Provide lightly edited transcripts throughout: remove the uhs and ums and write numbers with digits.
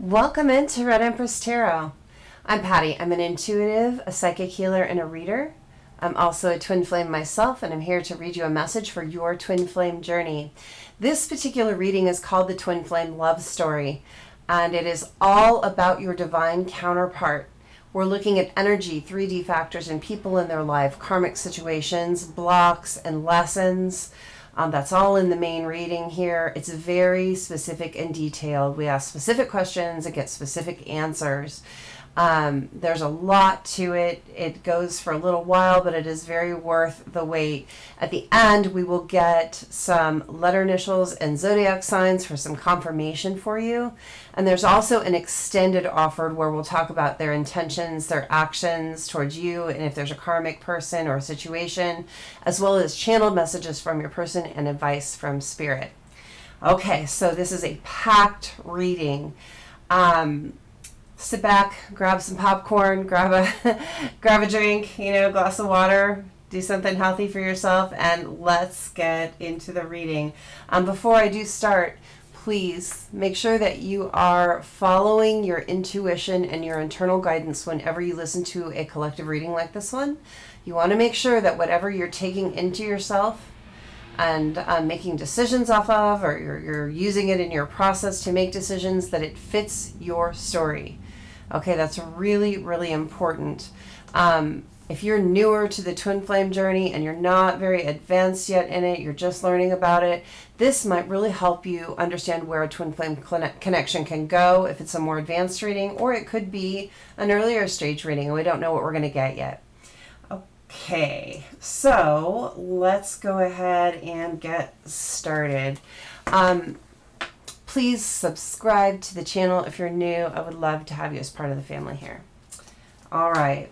Welcome into Red Empress Tarot. I'm Patty. I'm an intuitive, a psychic healer, and a reader. I'm also a twin flame myself, and I'm here to read you a message for your twin flame journey. This particular reading is called the Twin Flame Love Story, and it is all about your divine counterpart. We're looking at energy, 3D factors, and people in their life, karmic situations, blocks, and lessons. That's all in the main reading here. It's very specific and detailed. We ask specific questions and get specific answers. There's a lot to it. It goes for a little while, but it is very worth the wait. At the end, we will get some letter initials and zodiac signs for some confirmation for you. And there's also an extended offer where we'll talk about their intentions, their actions towards you, and if there's a karmic person or a situation, as well as channeled messages from your person and advice from spirit. Okay, so this is a packed reading. Sit back, grab some popcorn, grab a drink, you know, glass of water, do something healthy for yourself, and let's get into the reading. Before I do start, please make sure that you are following your intuition and your internal guidance whenever you listen to a collective reading like this one. You want to make sure that whatever you're taking into yourself and making decisions off of, or you're using it in your process to make decisions, that it fits your story. Okay, that's really, really important. If you're newer to the twin flame journey and you're not very advanced yet in it, you're just learning about it, this might really help you understand where a twin flame connection can go, if it's a more advanced reading, or it could be an earlier stage reading and we don't know what we're gonna get yet. Okay, so let's go ahead and get started. Please subscribe to the channel if you're new. I would love to have you as part of the family here. All right.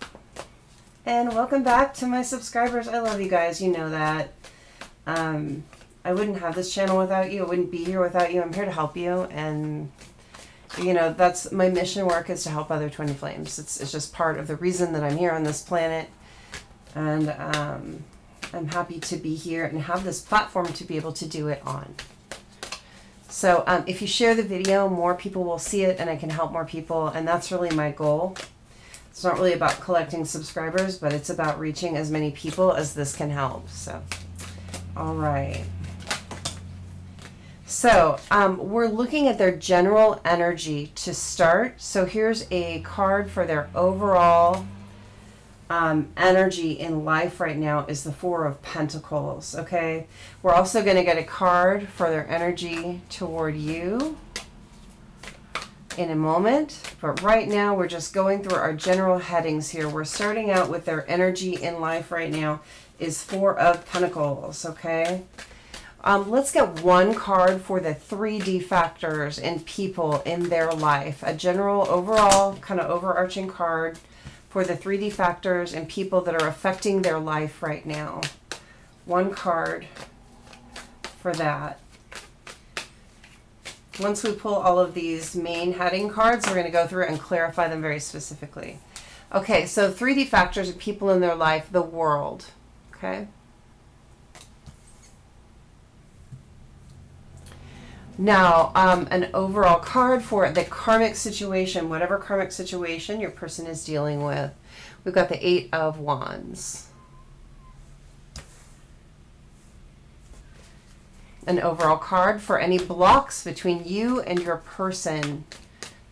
And welcome back to my subscribers. I love you guys. You know that. I wouldn't have this channel without you. I wouldn't be here without you. I'm here to help you. And, you know, that's my mission work, is to help other twin flames. It's just part of the reason that I'm here on this planet. And I'm happy to be here and have this platform to be able to do it on. So if you share the video, more people will see it and I can help more people. And that's really my goal. It's not really about collecting subscribers, but it's about reaching as many people as this can help. So, all right. So we're looking at their general energy to start. So here's a card for their overall energy in life right now, is the Four of Pentacles. Okay, we're also going to get a card for their energy toward you in a moment, but right now we're just going through our general headings here. We're starting out with their energy in life right now is Four of Pentacles. Okay, let's get one card for the 3D factors and people in their life, a general overall kind of overarching card for the 3D factors and people that are affecting their life right now. One card for that. Once we pull all of these main heading cards, we're going to go through and clarify them very specifically. Okay, so 3D factors and people in their life, the world. Okay. Now, an overall card for the karmic situation, whatever karmic situation your person is dealing with. We've got the Eight of Wands. An overall card for any blocks between you and your person.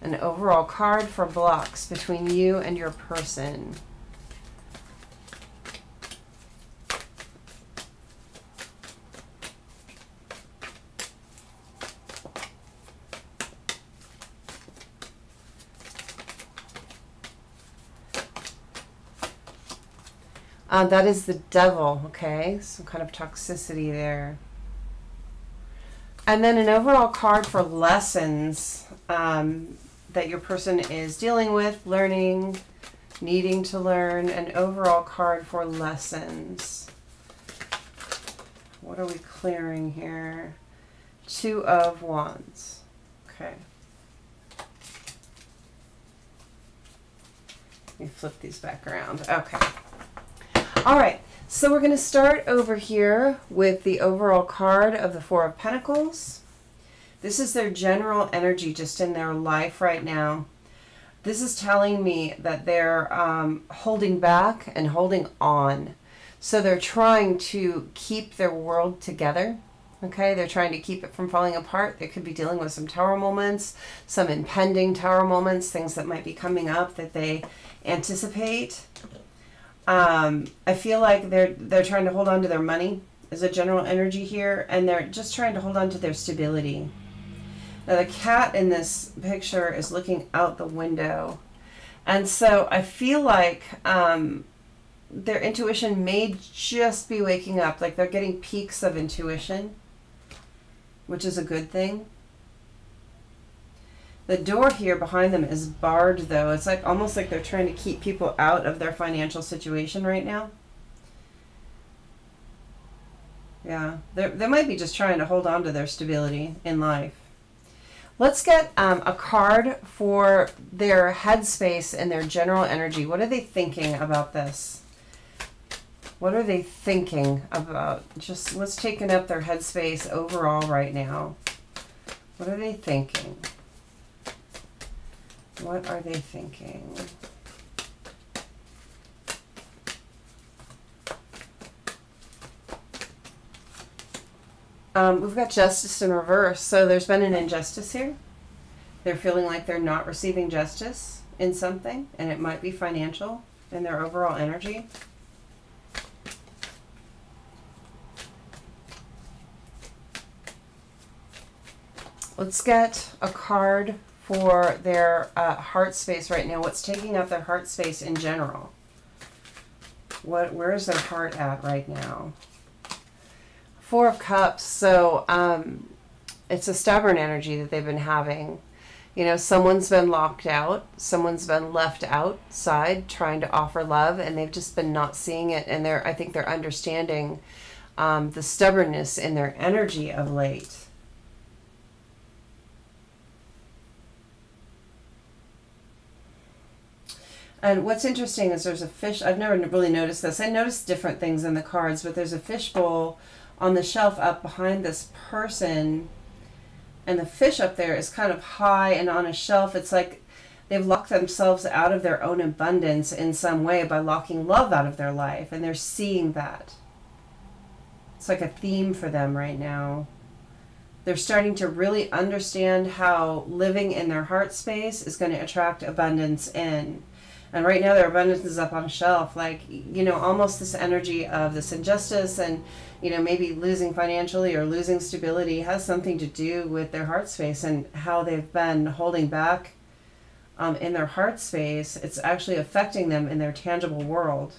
An overall card for blocks between you and your person. That is the Devil, okay? Some kind of toxicity there. And then an overall card for lessons that your person is dealing with, learning, needing to learn. An overall card for lessons. What are we clearing here? Two of Wands, okay. Let me flip these back around, okay. All right, so we're going to start over here with the overall card of the Four of Pentacles. This is their general energy just in their life right now. This is telling me that they're holding back and holding on. So they're trying to keep their world together. Okay, they're trying to keep it from falling apart. They could be dealing with some tower moments, some impending tower moments, things that might be coming up that they anticipate. I feel like they're trying to hold on to their money is a general energy here, and they're just trying to hold on to their stability. Now the cat in this picture is looking out the window, and so I feel like their intuition may just be waking up. Like they're getting peaks of intuition, which is a good thing. The door here behind them is barred though. It's like almost like they're trying to keep people out of their financial situation right now. Yeah, they might be just trying to hold on to their stability in life. Let's get a card for their headspace and their general energy. What are they thinking about this? What are they thinking about? Just let's take up their headspace overall right now. What are they thinking? What are they thinking? We've got justice in reverse, so there's been an injustice here. They're feeling like they're not receiving justice in something, and it might be financial in their overall energy. Let's get a card for their heart space right now. What's taking up their heart space in general? Where is their heart at right now? Four of Cups, so it's a stubborn energy that they've been having. You know, someone's been locked out, someone's been left outside trying to offer love, and they've just been not seeing it. And I think they're understanding the stubbornness in their energy of late. And what's interesting is there's a fish. I've never really noticed this. I noticed different things in the cards, but there's a fishbowl on the shelf up behind this person, and the fish up there is kind of high and on a shelf. It's like they've locked themselves out of their own abundance in some way by locking love out of their life, and they're seeing that. It's like a theme for them right now. They're starting to really understand how living in their heart space is going to attract abundance in. And right now their abundance is up on a shelf, like, you know, almost this energy of this injustice and, you know, maybe losing financially or losing stability has something to do with their heart space and how they've been holding back in their heart space. It's actually affecting them in their tangible world.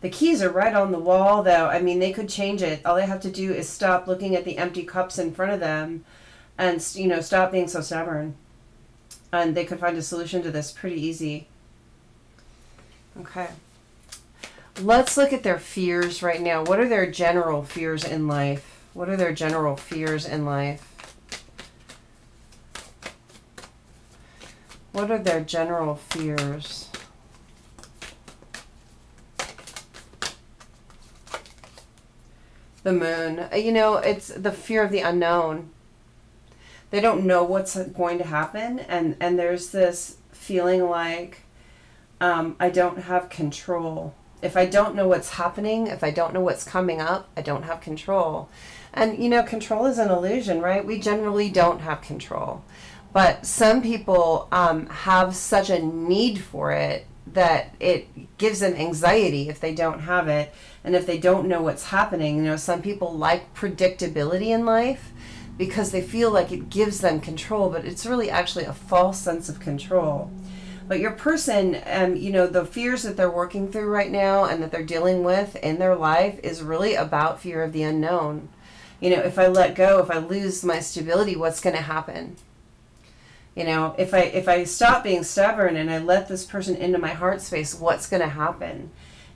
The keys are right on the wall, though. I mean, they could change it. All they have to do is stop looking at the empty cups in front of them and, you know, stop being so stubborn. And they could find a solution to this pretty easy. Okay. Let's look at their fears right now. What are their general fears in life? What are their general fears in life? What are their general fears? The moon. You know, it's the fear of the unknown. They don't know what's going to happen, and there's this feeling like I don't have control. If I don't know what's happening, if I don't know what's coming up, I don't have control. And, you know, control is an illusion, right? We generally don't have control. But some people have such a need for it that it gives them anxiety if they don't have it and if they don't know what's happening. You know, some people like predictability in life, because they feel like it gives them control, but it's really actually a false sense of control. But your person, you know, the fears that they're working through right now and that they're dealing with in their life is really about fear of the unknown. You know, if I let go, if I lose my stability, what's going to happen? You know, if I stop being stubborn and I let this person into my heart space, what's going to happen?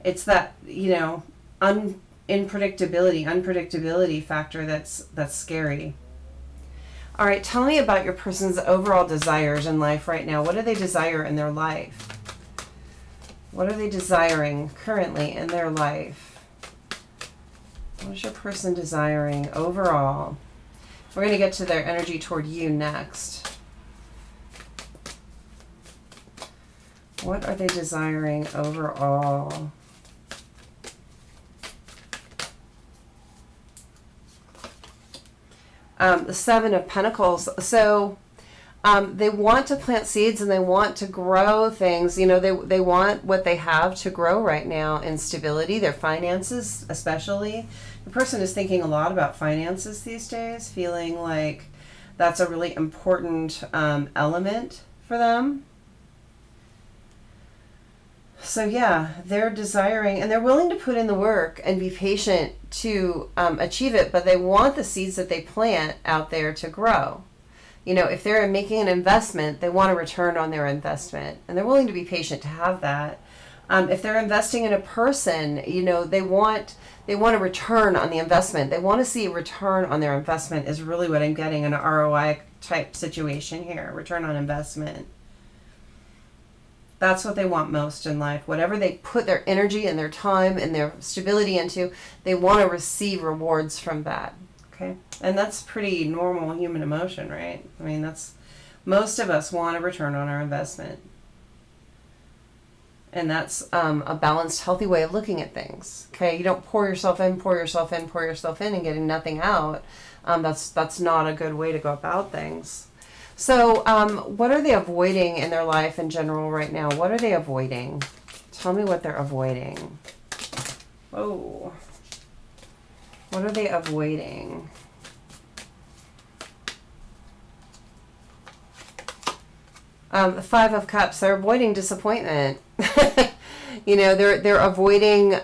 It's that, you know, unpredictability factor that's scary. All right, tell me about your person's overall desires in life right now. What do they desire in their life? What are they desiring currently in their life? What is your person desiring overall? We're going to get to their energy toward you next. What are they desiring overall? The Seven of Pentacles. So they want to plant seeds and they want to grow things. You know, they want what they have to grow right now in stability, their finances especially. The person is thinking a lot about finances these days, feeling like that's a really important element for them. So yeah, they're desiring and they're willing to put in the work and be patient to achieve it, but they want the seeds that they plant out there to grow. You know, if they're making an investment, they want a return on their investment and they're willing to be patient to have that. If they're investing in a person, you know, they want a return on the investment. They want to see a return on their investment is really what I'm getting, an ROI type situation here, return on investment. That's what they want most in life. Whatever they put their energy and their time and their stability into, they want to receive rewards from that. Okay. And that's pretty normal human emotion, right? I mean, that's, most of us want a return on our investment. And that's a balanced, healthy way of looking at things. Okay. You don't pour yourself in, pour yourself in, pour yourself in and getting nothing out. That's not a good way to go about things. So what are they avoiding in their life in general right now? What are they avoiding? Tell me what they're avoiding. Whoa. What are they avoiding? The Five of Cups, they're avoiding disappointment. You know, they're avoiding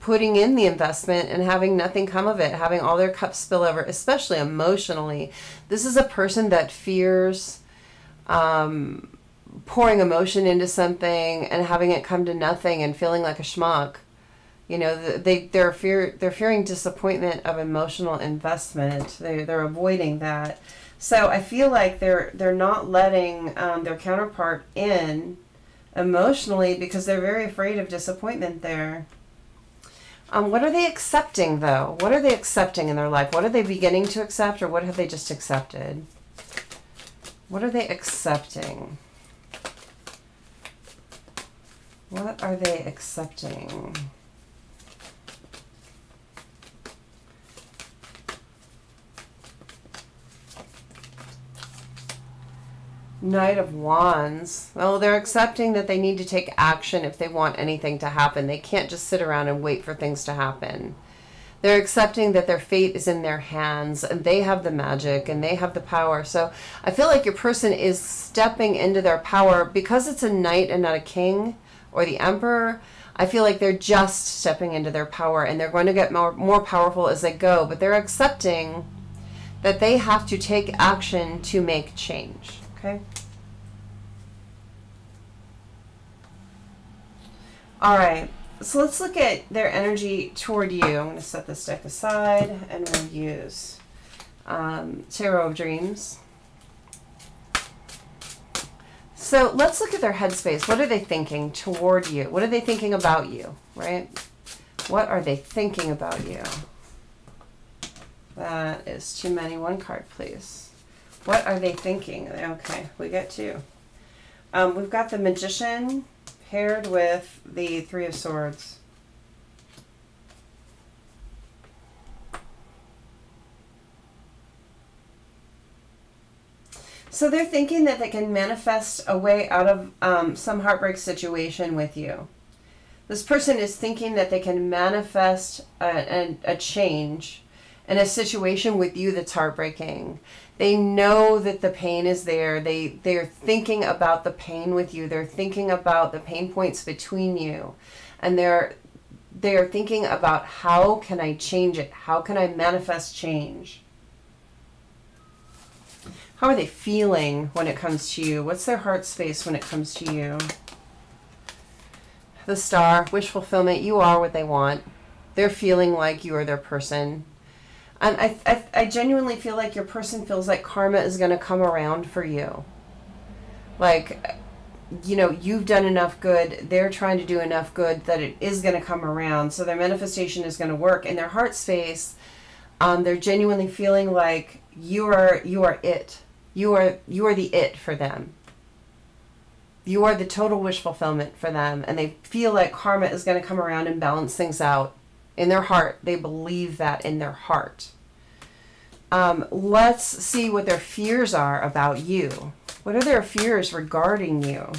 putting in the investment and having nothing come of it, having all their cups spill over, especially emotionally. This is a person that fears pouring emotion into something and having it come to nothing and feeling like a schmuck. You know, they're fearing disappointment of emotional investment. They're avoiding that. So I feel like they're not letting their counterpart in emotionally because they're very afraid of disappointment there. What are they accepting, though? What are they accepting in their life? What are they beginning to accept, or what have they just accepted? What are they accepting? What are they accepting? Knight of Wands. Well, they're accepting that they need to take action if they want anything to happen. They can't just sit around and wait for things to happen. They're accepting that their fate is in their hands and they have the magic and they have the power. So I feel like your person is stepping into their power because it's a knight and not a king or the emperor. I feel like they're just stepping into their power and they're going to get more powerful as they go, but they're accepting that they have to take action to make change. Okay. All right, so let's look at their energy toward you. I'm going to set this deck aside and we'll use Tarot of Dreams. So let's look at their headspace. What are they thinking toward you? What are they thinking about you, right? What are they thinking about you? That is too many. One card, please. What are they thinking? Okay, we got two. We've got the Magician paired with the Three of Swords. So they're thinking that they can manifest a way out of some heartbreak situation with you. This person is thinking that they can manifest a change in a situation with you that's heartbreaking. They know that the pain is there. They're thinking about the pain with you. They're thinking about the pain points between you. And they're thinking about, how can I change it? How can I manifest change? How are they feeling when it comes to you? What's their heart space when it comes to you? The Star, wish fulfillment. You are what they want. They're feeling like you are their person. And I genuinely feel like your person feels like karma is going to come around for you. Like, you know, you've done enough good, they're trying to do enough good that it is going to come around. So their manifestation is going to work in their heart space. They're genuinely feeling like you are it. You are the it for them. You are the total wish fulfillment for them. And they feel like karma is going to come around and balance things out in their heart. They believe that in their heart. Let's see what their fears are about you. What are their fears regarding you?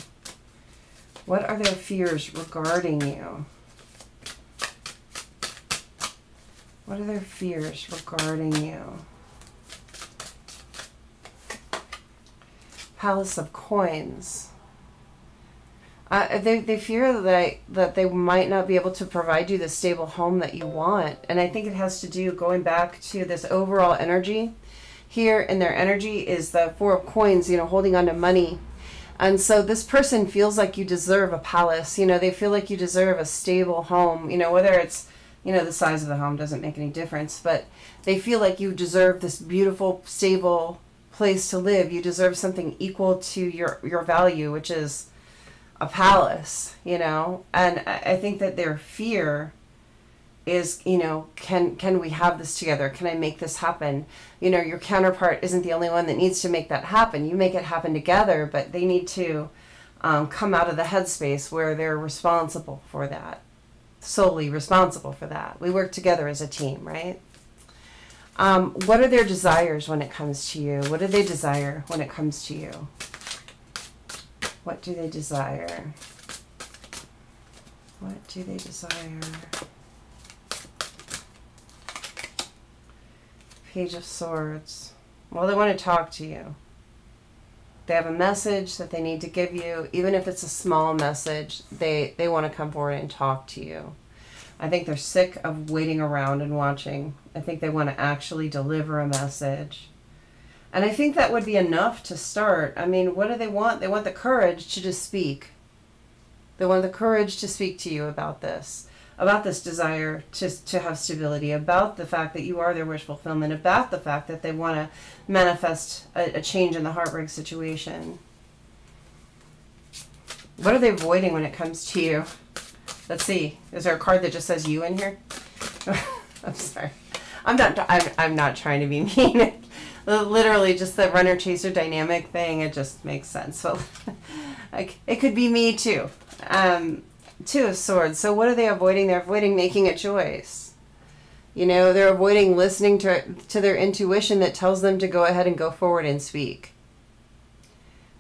What are their fears regarding you? What are their fears regarding you? Palace of Coins. They fear that they might not be able to provide you the stable home that you want. And I think it has to do, going back to this overall energy here, and their energy is the Four of Coins, you know, holding on to money. And so this person feels like you deserve a palace. You know, they feel like you deserve a stable home, you know, whether it's, you know, the size of the home doesn't make any difference, but they feel like you deserve this beautiful, stable place to live. You deserve something equal to your value, which is a palace, you know. And I think that their fear is, you know, can we have this together? Can I make this happen? You know, your counterpart isn't the only one that needs to make that happen. You make it happen together, but they need to come out of the headspace where they're responsible for that, solely responsible for that. We work together as a team, right? What are their desires when it comes to you? What do they desire when it comes to you? What do they desire? What do they desire? Page of Swords. Well, they want to talk to you. They have a message that they need to give you. Even if it's a small message, they want to come forward and talk to you. I think they're sick of waiting around and watching. I think they want to actually deliver a message. And I think that would be enough to start. I mean, what do they want? They want the courage to just speak. They want the courage to speak to you about this desire to have stability, about the fact that you are their wish fulfillment, about the fact that they want to manifest a change in the heartbreak situation. What are they avoiding when it comes to you? Let's see. Is there a card that just says you in here? I'm sorry. I'm not trying to be mean. Literally just the runner chaser dynamic thing, it just makes sense. So like, it could be me too. Two of Swords. So what are they avoiding? They're avoiding making a choice. You know, they're avoiding listening to their intuition that tells them to go ahead and go forward and speak.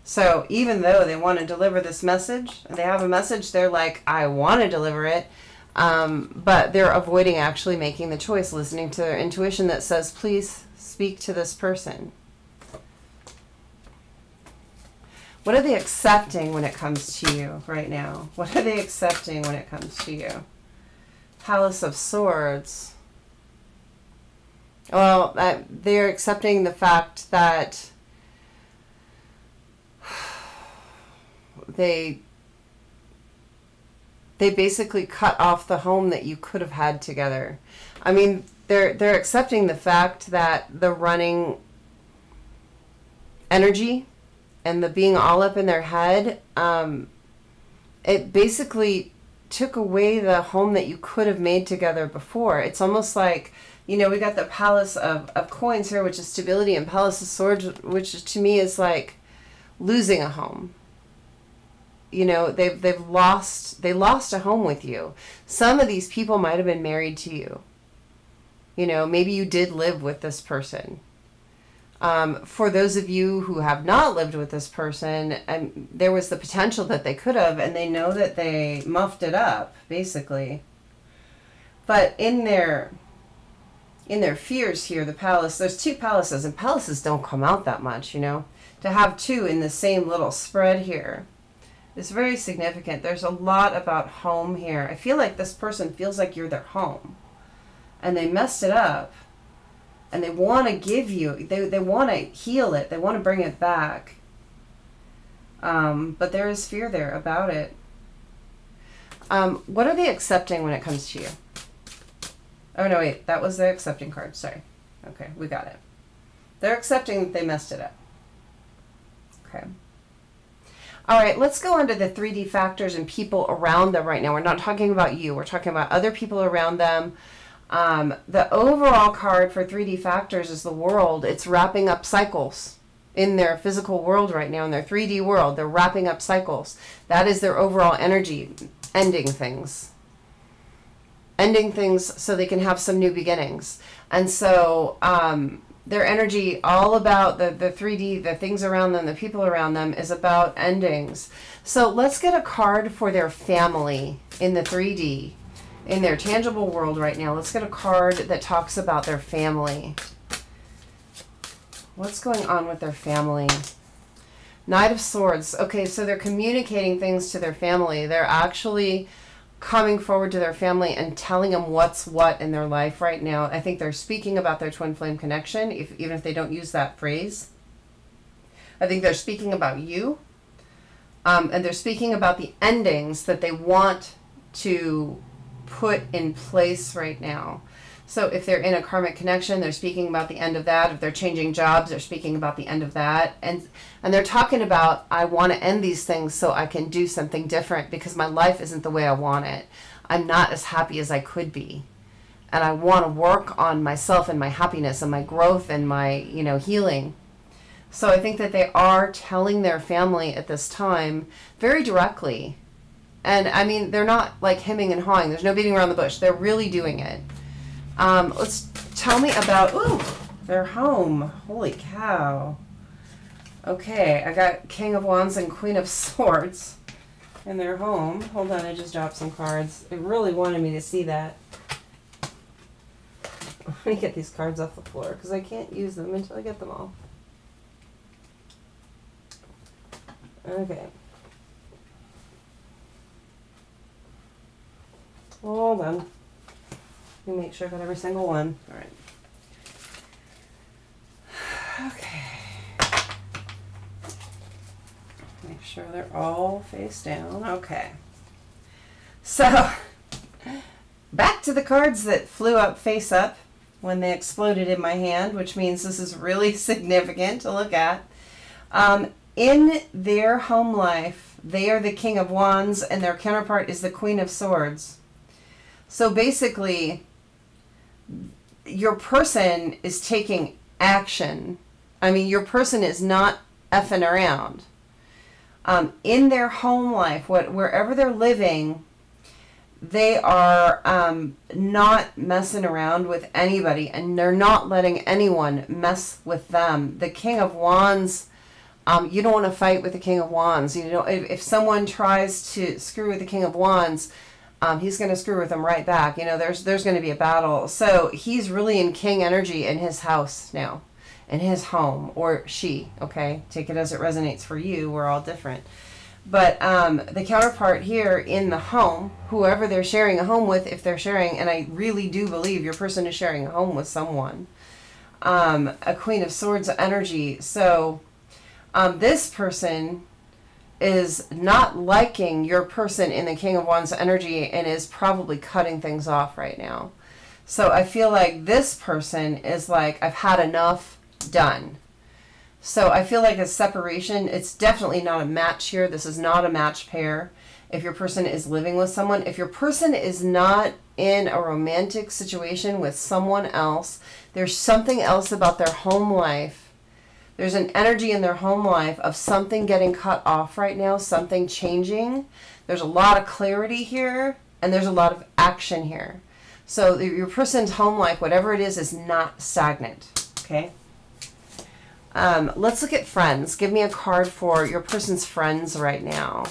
So even though they want to deliver this message, they have a message, they're like, I want to deliver it. But they're avoiding actually making the choice, listening to their intuition that says, please speak to this person. What are they accepting when it comes to you right now? What are they accepting when it comes to you? Palace of Swords. Well, they're accepting the fact that they basically cut off the home that you could have had together. I mean, they're accepting the fact that the running energy and the being all up in their head, it basically took away the home that you could have made together before. It's almost like, you know, we got the Palace of Coins here, which is stability, and Palace of Swords, which to me is like losing a home. You know, they lost a home with you. Some of these people might have been married to you. You know, maybe you did live with this person. For those of you who have not lived with this person, there was the potential that they could have, and they know that they muffed it up, basically. But in their fears here, the palace, there's two palaces, and palaces don't come out that much, you know. To have two in the same little spread here, it's very significant. There's a lot about home here. I feel like this person feels like you're their home, and they messed it up, and they want to give you, they want to heal it. They want to bring it back. But there is fear there about it. What are they accepting when it comes to you? Oh, no, wait, that was their accepting card. Sorry. Okay, we got it. They're accepting that they messed it up. Okay. All right, let's go on to the 3D factors and people around them right now. We're not talking about you. We're talking about other people around them. The overall card for 3D factors is the world. It's wrapping up cycles in their physical world right now, in their 3D world. They're wrapping up cycles. That is their overall energy, ending things. Ending things so they can have some new beginnings. And so their energy, all about the 3D, the things around them, the people around them, is about endings. So let's get a card for their family in the 3D, in their tangible world right now. Let's get a card that talks about their family. What's going on with their family? Knight of Swords. Okay, so they're communicating things to their family. They're actually coming forward to their family and telling them what's what in their life right now. I think they're speaking about their twin flame connection, even if they don't use that phrase. I think they're speaking about you. And they're speaking about the endings that they want to put in place right now. So if they're in a karmic connection, they're speaking about the end of that. If they're changing jobs, they're speaking about the end of that. And they're talking about, I want to end these things so I can do something different because my life isn't the way I want it. I'm not as happy as I could be. And I want to work on myself and my happiness and my growth and my, you know, healing. So I think that they are telling their family at this time very directly. And I mean, they're not like hemming and hawing. There's no beating around the bush. They're really doing it. Let's tell me about, ooh, their home. Holy cow. Okay, I got King of Wands and Queen of Swords in their home. Hold on, I just dropped some cards. It really wanted me to see that. Let me get these cards off the floor because I can't use them until I get them all. Okay. Hold on. Let me make sure I got every single one. All right. Okay. Make sure they're all face down. Okay. So, back to the cards that flew up face up when they exploded in my hand, which means this is really significant to look at. In their home life, they are the King of Wands and their counterpart is the Queen of Swords. So basically, your person is taking action. I mean, your person is not effing around. In their home life, wherever they're living, they are not messing around with anybody, and they're not letting anyone mess with them. The King of Wands, you don't want to fight with the King of Wands. You know, if someone tries to screw with the King of Wands, he's going to screw with them right back. You know, there's going to be a battle. So he's really in king energy in his house now, in his home, or she, okay? Take it as it resonates for you. We're all different. But the counterpart here in the home, whoever they're sharing a home with, if they're sharing, and I really do believe your person is sharing a home with someone, a Queen of Swords energy. So this person is not liking your person in the King of Wands energy and is probably cutting things off right now. So I feel like this person is like, I've had enough, done. So I feel like a separation. It's definitely not a match here. This is not a match pair. If your person is living with someone, if your person is not in a romantic situation with someone else, there's something else about their home life. There's an energy in their home life of something getting cut off right now, something changing. There's a lot of clarity here, and there's a lot of action here. So your person's home life, whatever it is not stagnant, okay? Let's look at friends. Give me a card for your person's friends right now.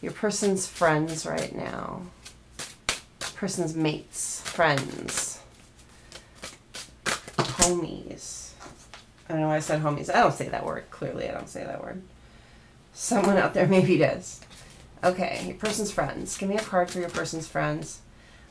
Your person's friends right now. Person's mates, friends, homies. I don't know why I said homies. I don't say that word. Clearly, I don't say that word. Someone out there maybe does. Okay, your person's friends. Give me a card for your person's friends.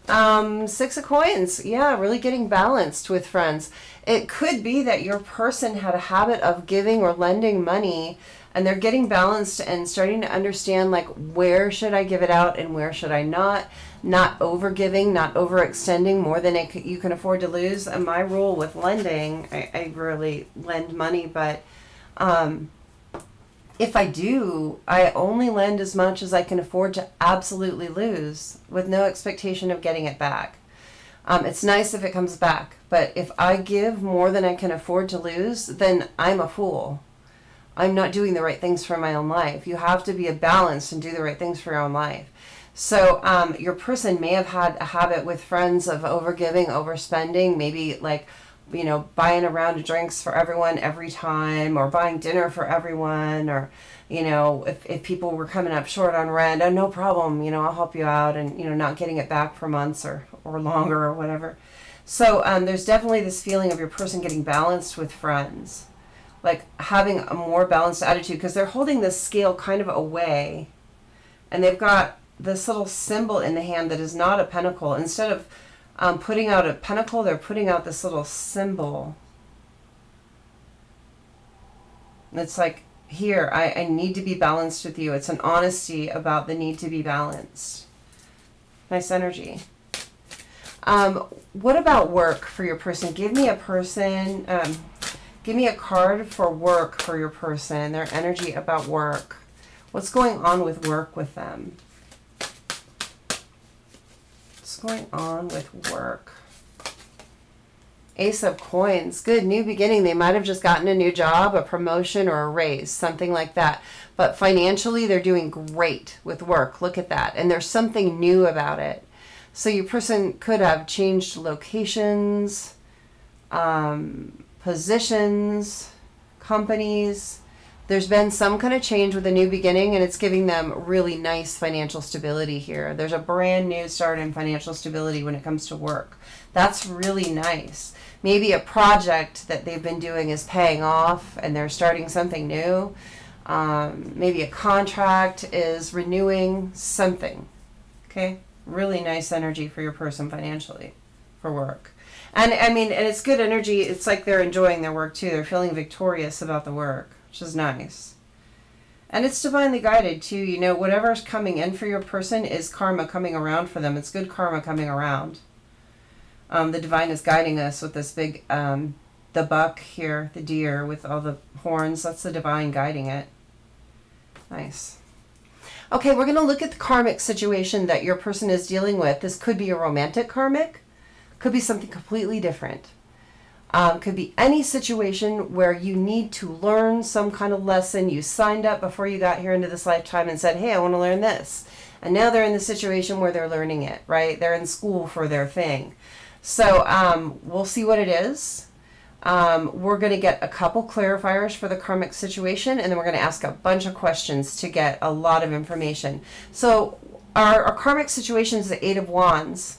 Six of coins. Yeah, really getting balanced with friends. It could be that your person had a habit of giving or lending money, and they're getting balanced and starting to understand, like, where should I give it out and where should I not? Not over-giving, not overextending more than you can afford to lose. And my rule with lending, I rarely lend money, but if I do, I only lend as much as I can afford to absolutely lose with no expectation of getting it back. It's nice if it comes back, but if I give more than I can afford to lose, then I'm a fool. I'm not doing the right things for my own life. You have to be balanced and do the right things for your own life. So your person may have had a habit with friends of overgiving, overspending, maybe like, you know, buying a round of drinks for everyone every time, or buying dinner for everyone, or, you know, if people were coming up short on rent, oh, no problem, you know, I'll help you out, and, you know, not getting it back for months or longer or whatever. So there's definitely this feeling of your person getting balanced with friends, like having a more balanced attitude, because they're holding this scale kind of away, and they've got this little symbol in the hand that is not a pentacle. Instead of putting out a pentacle, they're putting out this little symbol. It's like, here, I need to be balanced with you. It's an honesty about the need to be balanced. Nice energy. What about work for your person? Give me a person, give me a card for work for your person, their energy about work. What's going on with work with them? Going on with work. Ace of Coins. Good, new beginning. They might have just gotten a new job, a promotion, or a raise, something like that. But financially, they're doing great with work. Look at that. And there's something new about it. So your person could have changed locations, positions, companies. There's been some kind of change with a new beginning, and it's giving them really nice financial stability here. There's a brand new start in financial stability when it comes to work. That's really nice. Maybe a project that they've been doing is paying off and they're starting something new. Maybe a contract is renewing something. Okay? Really nice energy for your person financially for work. And I mean, and it's good energy. It's like they're enjoying their work too. They're feeling victorious about the work, which is nice. And it's divinely guided too. You know, whatever's coming in for your person is karma coming around for them. It's good karma coming around. The divine is guiding us with this big, the buck here, the deer with all the horns. That's the divine guiding it. Nice. Okay, we're going to look at the karmic situation that your person is dealing with. This could be a romantic karmic. Could be something completely different. Could be any situation where you need to learn some kind of lesson. You signed up before you got here into this lifetime and said, hey, I want to learn this. And now they're in the situation where they're learning it, right? They're in school for their thing. So we'll see what it is. We're going to get a couple clarifiers for the karmic situation, and then we're going to ask a bunch of questions to get a lot of information. So our karmic situation is the Eight of Wands.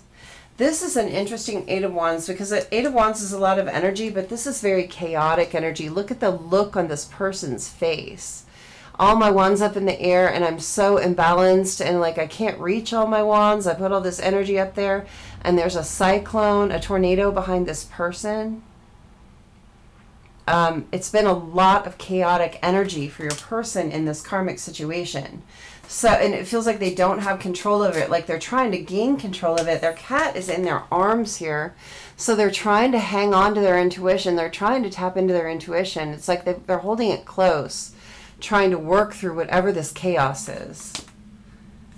This is an interesting Eight of Wands because the Eight of Wands is a lot of energy, but this is very chaotic energy. Look at the look on this person's face. All my wands up in the air, and I'm so imbalanced, and like I can't reach all my wands. I put all this energy up there, and there's a cyclone, a tornado behind this person. It's been a lot of chaotic energy for your person in this karmic situation. So, and it feels like they don't have control of it, like they're trying to gain control of it. Their cat is in their arms here. So they're trying to hang on to their intuition. They're trying to tap into their intuition. It's like they're holding it close, trying to work through whatever this chaos is.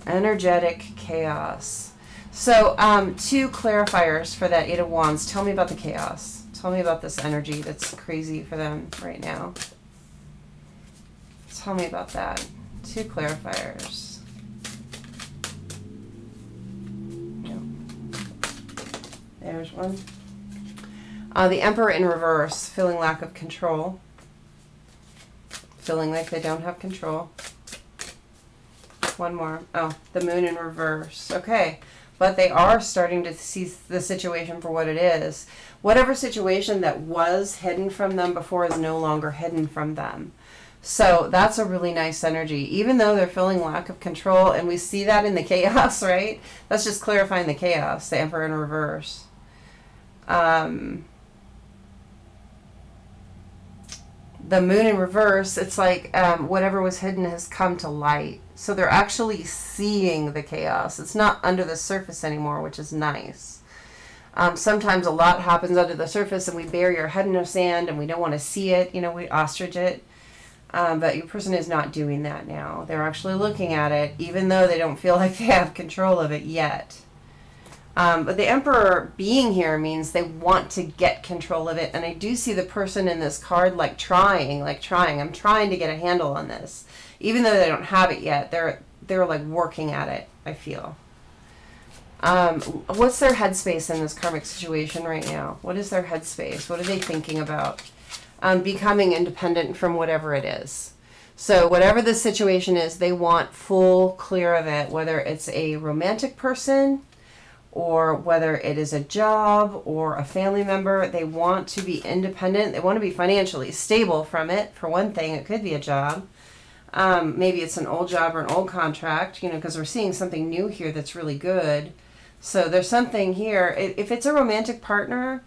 Energetic chaos. So two clarifiers for that Eight of Wands. Tell me about the chaos. Tell me about this energy that's crazy for them right now. Tell me about that. Two clarifiers. Yep. There's one. The Emperor in reverse, feeling lack of control. Feeling like they don't have control. One more. Oh, the Moon in reverse. Okay. But they are starting to see the situation for what it is. Whatever situation that was hidden from them before is no longer hidden from them. So that's a really nice energy, even though they're feeling lack of control. And we see that in the chaos, right? That's just clarifying the chaos, the Emperor in reverse. The Moon in reverse, it's like whatever was hidden has come to light. So they're actually seeing the chaos. It's not under the surface anymore, which is nice. Sometimes a lot happens under the surface, and we bury our head in the sand, and we don't want to see it. You know, we ostrich it. But your person is not doing that now. They're actually looking at it, even though they don't feel like they have control of it yet. But the Emperor being here means they want to get control of it. And I do see the person in this card like trying. I'm trying to get a handle on this. Even though they don't have it yet, they're like working at it, I feel. What's their headspace in this karmic situation right now? What is their headspace? What are they thinking about? Becoming independent from whatever it is. So whatever the situation is, they want full clear of it, whether it's a romantic person or whether it is a job or a family member. They want to be independent. They want to be financially stable from it. For one thing, it could be a job. Maybe it's an old job or an old contract, you know, because we're seeing something new here that's really good. So there's something here. If it's a romantic partner,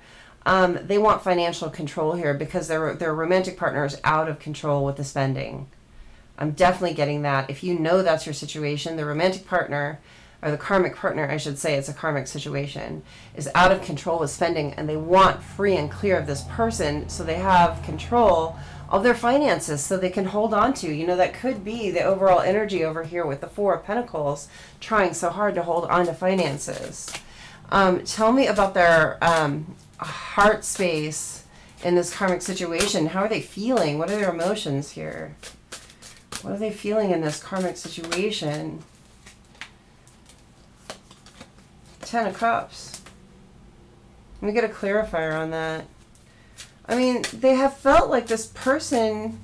they want financial control here because their romantic partner is out of control with the spending. I'm definitely getting that. If you know that's your situation, the romantic partner, or the karmic partner, I should say, it's a karmic situation, is out of control with spending, and they want free and clear of this person so they have control of their finances so they can hold on to. You know, that could be the overall energy over here with the Four of Pentacles trying so hard to hold on to finances. Tell me about their heart space in this karmic situation. How are they feeling? What are their emotions here? What are they feeling in this karmic situation? 10 of Cups. Let me get a clarifier on that. I mean, they have felt like this person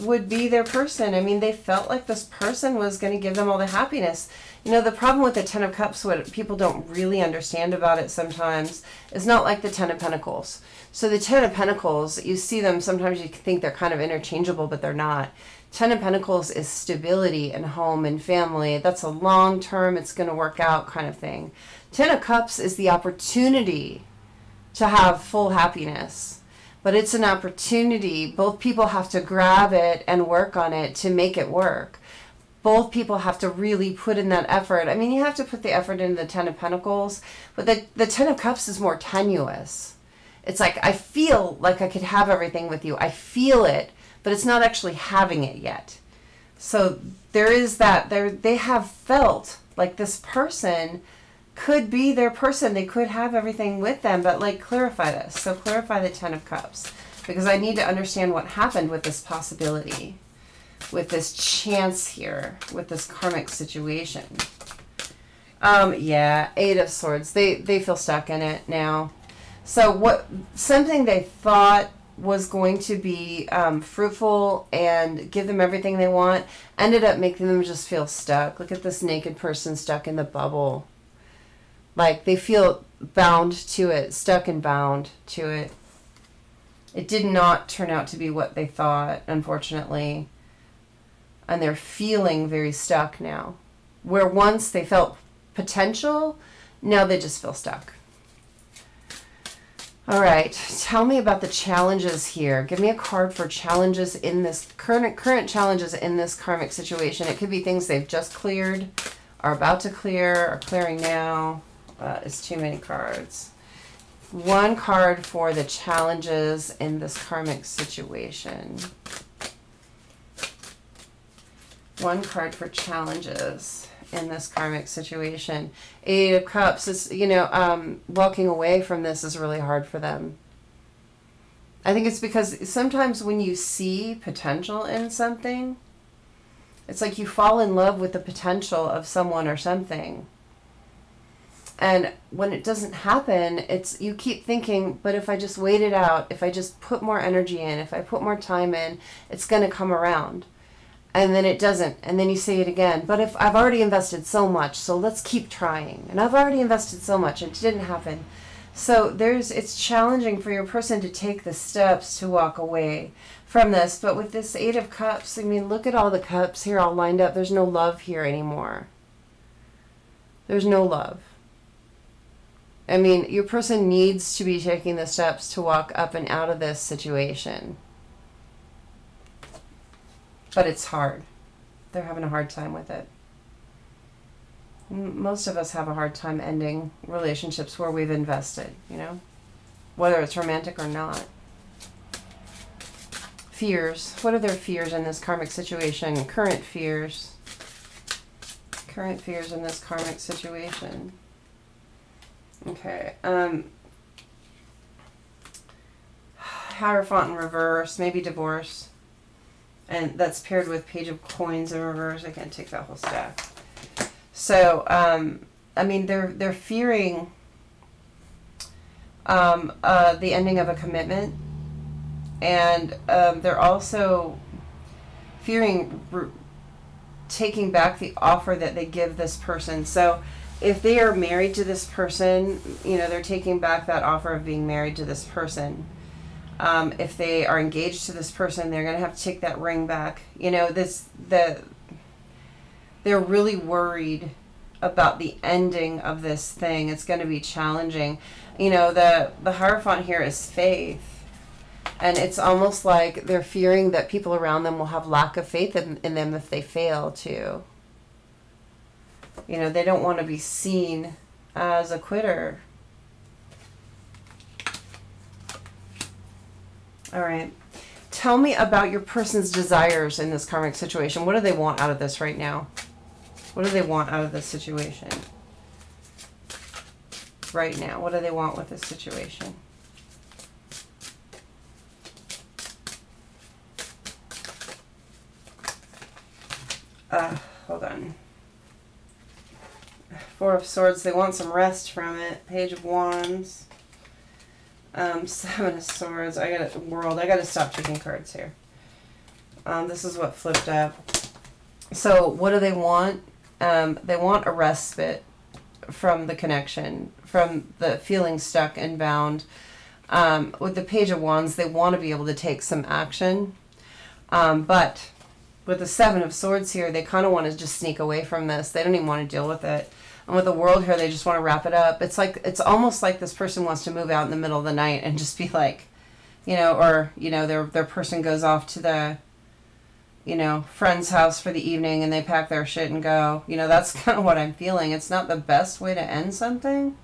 would be their person. I mean, they felt like this person was going to give them all the happiness. You know, the problem with the 10 of Cups, what people don't really understand about it sometimes, is not like the 10 of Pentacles. So the 10 of Pentacles, you see them, sometimes you think they're kind of interchangeable, but they're not. 10 of Pentacles is stability and home and family. That's a long-term, it's going to work out kind of thing. 10 of Cups is the opportunity to have full happiness, but it's an opportunity. Both people have to grab it and work on it to make it work. Both people have to really put in that effort. I mean, you have to put the effort into the 10 of Pentacles, but the 10 of Cups is more tenuous. It's like, I feel like I could have everything with you. I feel it, but it's not actually having it yet. So there is that. They have felt like this person could be their person. They could have everything with them, but like, clarify this. So clarify the 10 of Cups, because I need to understand what happened with this possibility, with this chance here, with this karmic situation. Yeah, 8 of Swords. They feel stuck in it now. So what, something they thought was going to be fruitful and give them everything they want ended up making them just feel stuck. Look at this naked person stuck in the bubble. Like, they feel bound to it, stuck and bound to it. It did not turn out to be what they thought, unfortunately. And they're feeling very stuck now. Where once they felt potential, now they just feel stuck. All right, tell me about the challenges here. Give me a card for challenges in this, current challenges in this karmic situation. It could be things they've just cleared, are about to clear, are clearing now. It's too many cards. One card for the challenges in this karmic situation. One card for challenges in this karmic situation. 8 of Cups is, you know, walking away from this is really hard for them. I think it's because sometimes when you see potential in something, it's like you fall in love with the potential of someone or something. And when it doesn't happen, it's, you keep thinking, but if I just wait it out, if I just put more energy in, if I put more time in, it's going to come around. And then it doesn't. And then you say it again. But if I've already invested so much, so let's keep trying. And I've already invested so much, it didn't happen. So there's, it's challenging for your person to take the steps to walk away from this. But with this 8 of Cups, I mean, look at all the cups here all lined up. There's no love here anymore. There's no love. I mean, your person needs to be taking the steps to walk up and out of this situation. But it's hard. They're having a hard time with it. Most of us have a hard time ending relationships where we've invested, you know, whether it's romantic or not. Fears. What are their fears in this karmic situation? Current fears. Current fears in this karmic situation. Okay. Hierophant in reverse. Maybe divorce. And that's paired with Page of Coins in reverse. I can't take that whole stack. So, I mean, they're fearing the ending of a commitment. And they're also fearing taking back the offer that they give this person. So if they are married to this person, you know, they're taking back that offer of being married to this person. If they are engaged to this person, they're going to have to take that ring back. You know, they're really worried about the ending of this thing. It's going to be challenging. You know, the Hierophant here is faith. And it's almost like they're fearing that people around them will have lack of faith in them if they fail to. You know, they don't want to be seen as a quitter. All right. Tell me about your person's desires in this karmic situation. What do they want out of this right now? What do they want out of this situation? Right now, what do they want with this situation? Hold on. Four of Swords, they want some rest from it. Page of Wands. Seven of Swords. I gotta stop taking cards here. This is what flipped up. So what do they want? They want a respite from the connection, from the feeling stuck and bound. With the Page of Wands, they want to be able to take some action. But with the Seven of Swords here, they kind of want to just sneak away from this. They don't even want to deal with it. And with the World here, they just want to wrap it up. It's like, it's almost like this person wants to move out in the middle of the night and just be like, you know, or, you know, their person goes off to the, you know, friend's house for the evening and they pack their shit and go. You know, that's kind of what I'm feeling. It's not the best way to end something,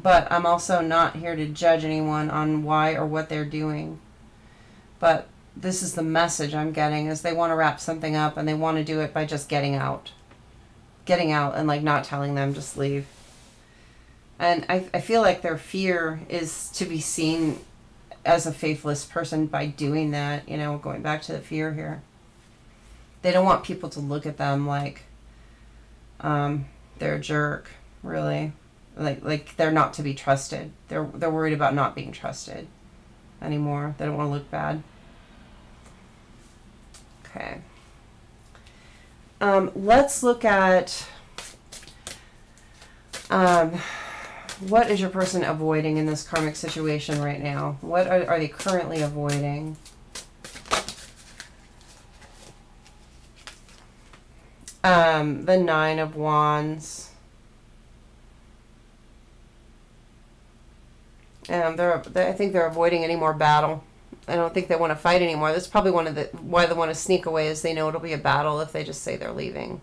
but I'm also not here to judge anyone on why or what they're doing. But this is the message I'm getting, is they want to wrap something up and they want to do it by just getting out. Getting out and like not telling them, just leave. And I feel like their fear is to be seen as a faithless person by doing that, you know, going back to the fear here. They don't want people to look at them like they're a jerk, really. Like they're not to be trusted. They're worried about not being trusted anymore. They don't want to look bad. Okay. Let's look at what is your person avoiding in this karmic situation right now? What are they currently avoiding? The Nine of Wands. I think they're avoiding any more battle. I don't think they want to fight anymore. That's probably one of the why they want to sneak away, is they know it'll be a battle if they just say they're leaving.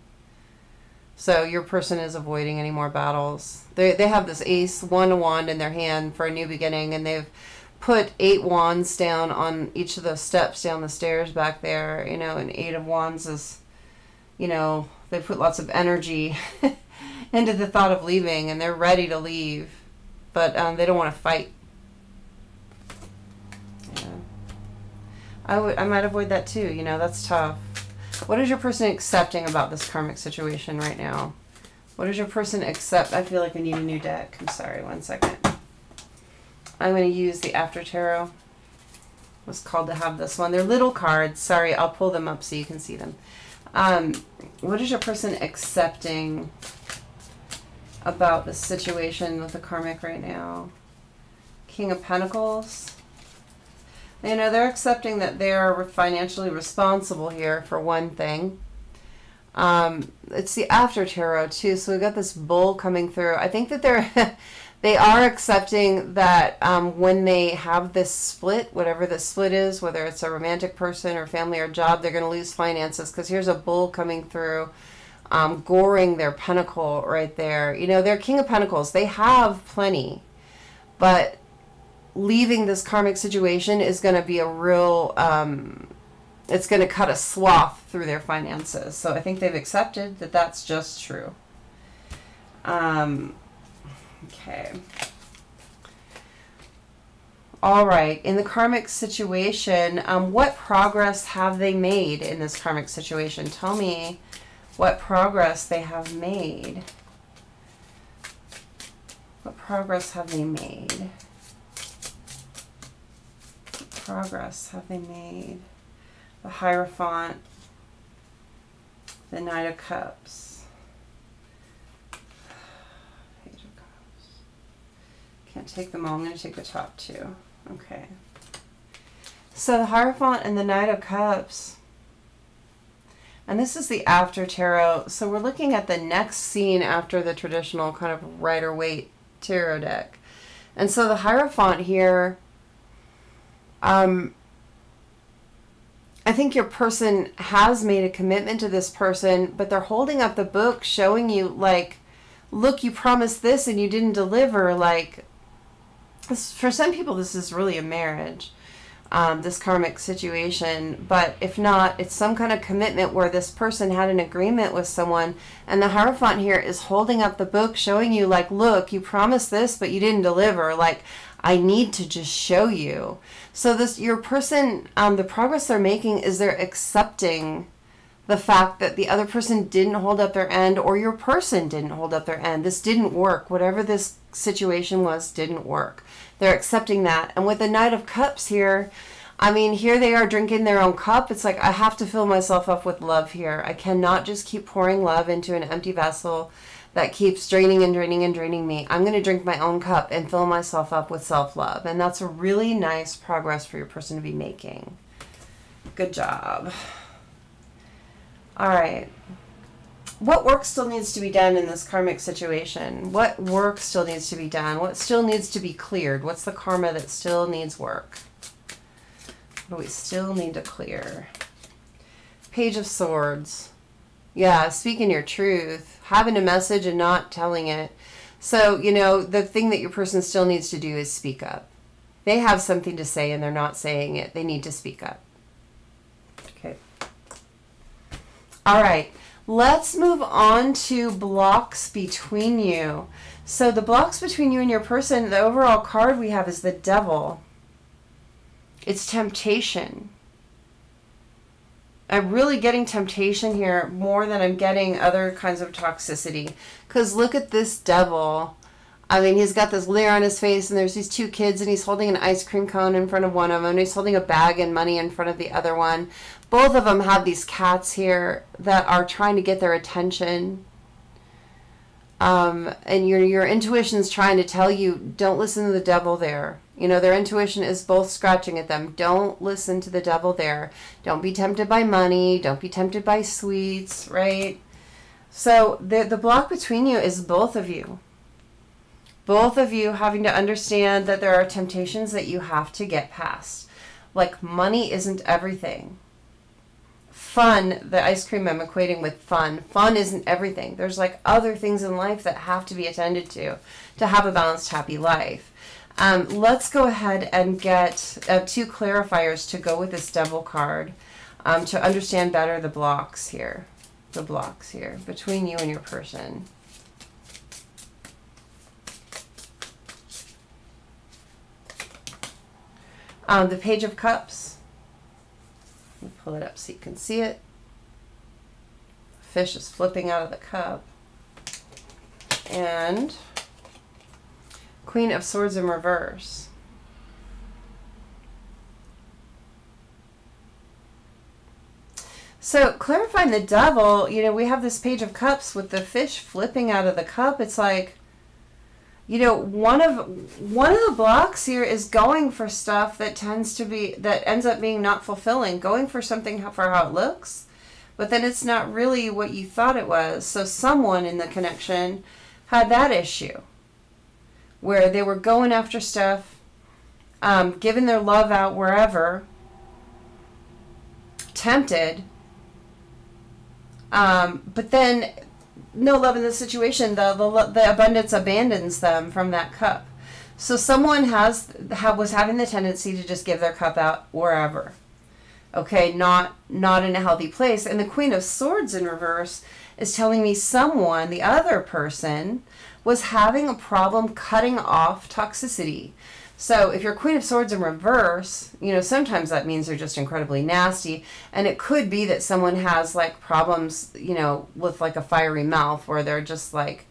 So your person is avoiding any more battles. They have this ace, one wand in their hand for a new beginning, and they've put 8 wands down on each of the steps down the stairs back there, you know, and 8 of Wands is, you know, they put lots of energy into the thought of leaving, and they're ready to leave, but they don't want to fight. I might avoid that too. You know, that's tough. What is your person accepting about this karmic situation right now? What does your person accept? I feel like I need a new deck. I'm sorry. One second. I'm going to use the After Tarot. I was called to have this one. They're little cards. Sorry. I'll pull them up so you can see them. What is your person accepting about the situation with the karmic right now? King of Pentacles. You know, they're accepting that they're financially responsible here, for one thing. It's the After Tarot, too, so we've got this bull coming through. I think that they are accepting that when they have this split, whatever the split is, whether it's a romantic person or family or job, they're going to lose finances, because here's a bull coming through, goring their pentacle right there. You know, they're King of Pentacles. They have plenty, but leaving this karmic situation is going to be a real, it's going to cut a swath through their finances. So I think they've accepted that that's just true. Okay. All right. In the karmic situation, what progress have they made in this karmic situation? Tell me what progress they have made. What progress have they made? What progress have they made? The Hierophant, the Knight of Cups, Page of Cups. Can't take them all. I'm going to take the top two. Okay. So the Hierophant and the Knight of Cups. And this is the After Tarot. So we're looking at the next scene after the traditional kind of Rider-Waite tarot deck. And so the Hierophant here, I think your person has made a commitment to this person, but they're holding up the book showing you, like, look, you promised this and you didn't deliver. Like, this, for some people, this is really a marriage, this karmic situation. But if not, it's some kind of commitment where this person had an agreement with someone, and the Hierophant here is holding up the book showing you, like, look, you promised this, but you didn't deliver. Like, I need to just show you. So this, your person, the progress they're making is they're accepting the fact that the other person didn't hold up their end, or your person didn't hold up their end. This didn't work. Whatever this situation was didn't work. They're accepting that. And with the Knight of Cups here, I mean, here they are drinking their own cup. It's like, I have to fill myself up with love here. I cannot just keep pouring love into an empty vessel that keeps draining and draining and draining me. I'm going to drink my own cup and fill myself up with self-love. And that's a really nice progress for your person to be making. Good job. All right. What work still needs to be done in this karmic situation? What work still needs to be done? What still needs to be cleared? What's the karma that still needs work? What do we still need to clear? Page of Swords. Yeah, speaking your truth, having a message and not telling it. So, you know, the thing that your person still needs to do is speak up. They have something to say and they're not saying it. They need to speak up. Okay. All right. Let's move on to blocks between you. So the blocks between you and your person, the overall card we have is the Devil. It's temptation. I'm really getting temptation here more than I'm getting other kinds of toxicity. Because look at this Devil. I mean, he's got this leer on his face, and there's these two kids, and he's holding an ice cream cone in front of one of them, and he's holding a bag and money in front of the other one. Both of them have these cats here that are trying to get their attention. And your intuition's trying to tell you, don't listen to the Devil there. You know, their intuition is both scratching at them. Don't listen to the Devil there. Don't be tempted by money. Don't be tempted by sweets, right? So the block between you is both of you. Both of you having to understand that there are temptations that you have to get past. Like, money isn't everything. Fun, the ice cream I'm equating with fun. Fun isn't everything. There's, like, other things in life that have to be attended to have a balanced, happy life. Let's go ahead and get two clarifiers to go with this Devil card to understand better the blocks here. The blocks here between you and your person. The Page of Cups. Let me pull it up so you can see it. The fish is flipping out of the cup. And Queen of Swords in reverse. So clarifying the Devil, you know, we have this Page of Cups with the fish flipping out of the cup. It's like, you know, one of the blocks here is going for stuff that tends to be, that ends up being not fulfilling, going for something for how it looks, but then it's not really what you thought it was. So someone in the connection had that issue, where they were going after stuff, giving their love out wherever, tempted, but then no love in the situation. The abundance abandons them from that cup. So someone was having the tendency to just give their cup out wherever. Okay, not in a healthy place. And the Queen of Swords in reverse is telling me someone, the other person, was having a problem cutting off toxicity. So if your Queen of Swords in reverse, you know, sometimes that means they're just incredibly nasty. And it could be that someone has like problems, you know, with like a fiery mouth where they're just like,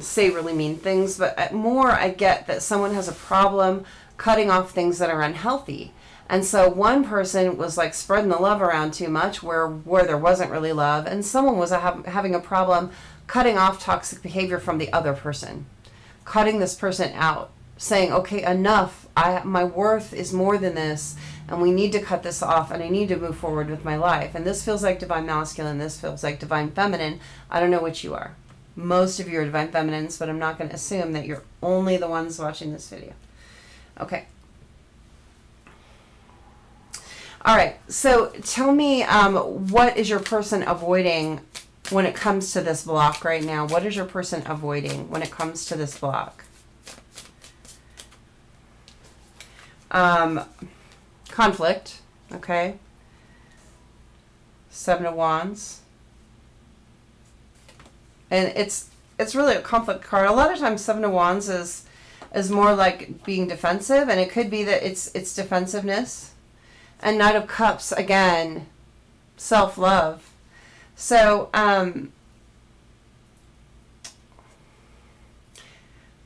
say really mean things. But more I get that someone has a problem cutting off things that are unhealthy. And so one person was like spreading the love around too much where there wasn't really love. And someone was having a problem cutting off toxic behavior from the other person, cutting this person out, saying, okay, enough. My worth is more than this, and we need to cut this off, and I need to move forward with my life. And this feels like divine masculine. This feels like divine feminine. I don't know what you are. Most of you are divine feminines, but I'm not going to assume that you're only the ones watching this video. Okay. All right, so tell me, what is your person avoiding when it comes to this block right now? What is your person avoiding when it comes to this block? Conflict, okay. 7 of Wands. And it's really a conflict card. A lot of times 7 of Wands is more like being defensive, and it could be that it's defensiveness. And Knight of Cups, again, self-love. So,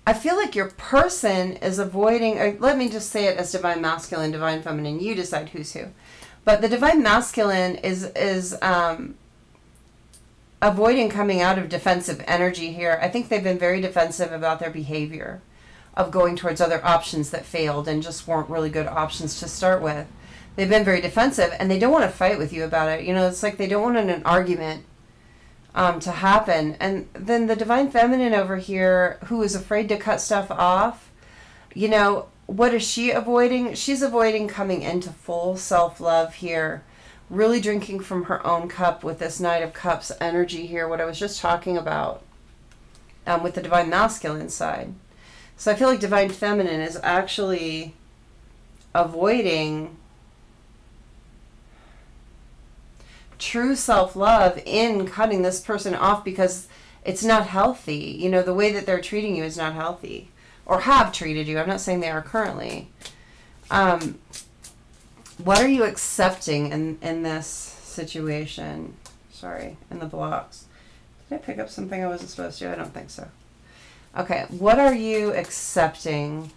I feel like your person is avoiding, or let me just say it as divine masculine, divine feminine, you decide who's who. But the divine masculine is avoiding coming out of defensive energy here. I think they've been very defensive about their behavior of going towards other options that failed and just weren't really good options to start with. They've been very defensive, and they don't want to fight with you about it. You know, it's like they don't want an argument to happen. And then the divine feminine over here, who is afraid to cut stuff off, you know, what is she avoiding? She's avoiding coming into full self-love here, really drinking from her own cup with this Knight of Cups energy here, what I was just talking about with the divine masculine side. So I feel like divine feminine is actually avoiding true self-love in cutting this person off because it's not healthy. You know, the way that they're treating you is not healthy, or have treated you. I'm not saying they are currently. What are you accepting in this situation? Sorry, in the blocks. Did I pick up something I wasn't supposed to? I don't think so. Okay, what are you accepting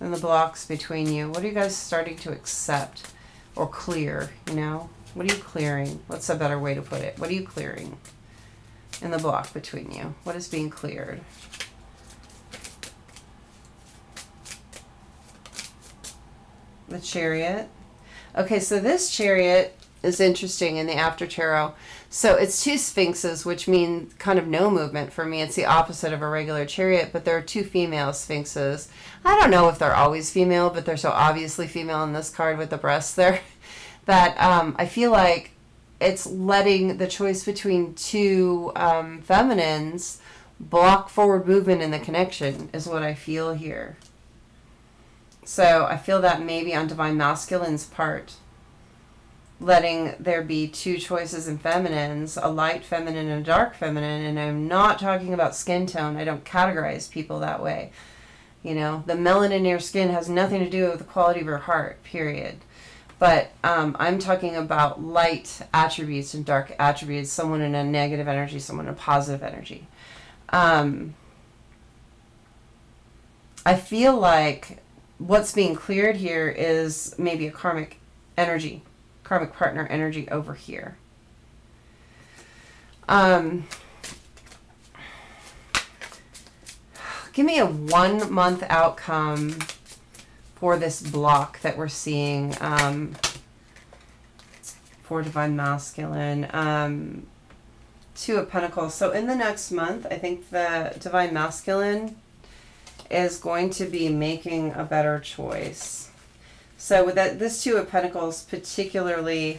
in the blocks between you? What are you guys starting to accept or clear, you know? What are you clearing? What's a better way to put it? What are you clearing in the block between you? What is being cleared? The Chariot. Okay, so this Chariot is interesting in the After Tarot. So it's two sphinxes, which mean kind of no movement for me. It's the opposite of a regular chariot, but there are two female sphinxes. I don't know if they're always female, but they're so obviously female in this card with the breasts there. That I feel like it's letting the choice between two feminines block forward movement in the connection is what I feel here. So I feel that maybe on divine masculine's part, letting there be two choices in feminines, a light feminine and a dark feminine, and I'm not talking about skin tone. I don't categorize people that way. You know, the melanin in your skin has nothing to do with the quality of your heart, period. But I'm talking about light attributes and dark attributes, someone in a negative energy, someone in a positive energy. I feel like what's being cleared here is maybe a karmic energy, karmic partner energy over here. Give me a 1 month outcome for this block that we're seeing for divine masculine. 2 of Pentacles. So in the next month, I think the divine masculine is going to be making a better choice. So with that, this 2 of Pentacles particularly,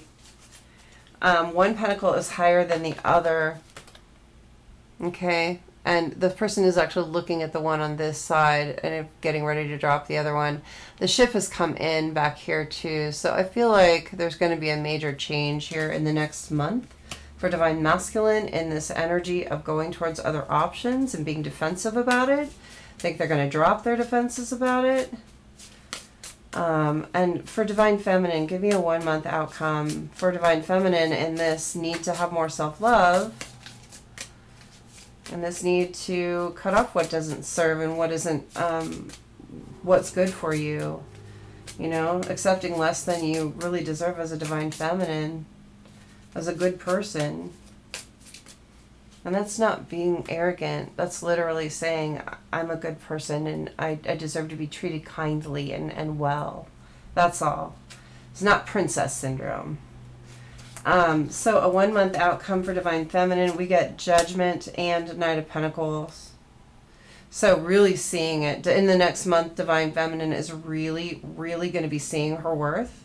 one pentacle is higher than the other. Okay. and the person is actually looking at the one on this side and getting ready to drop the other one. The ship has come in back here too, so I feel like there's going to be a major change here in the next month for Divine Masculine in this energy of going towards other options and being defensive about it. I think they're going to drop their defenses about it. And for Divine Feminine, give me a 1 month outcome for Divine Feminine in this need to have more self-love and this need to cut off what doesn't serve and what isn't, what's good for you, you know, accepting less than you really deserve as a Divine Feminine, as a good person. And that's not being arrogant. That's literally saying, I'm a good person and I deserve to be treated kindly and well. That's all. It's not princess syndrome. So a 1 month outcome for Divine Feminine, we get Judgment and Knight of Pentacles. So really seeing it. In the next month, Divine Feminine is really, really going to be seeing her worth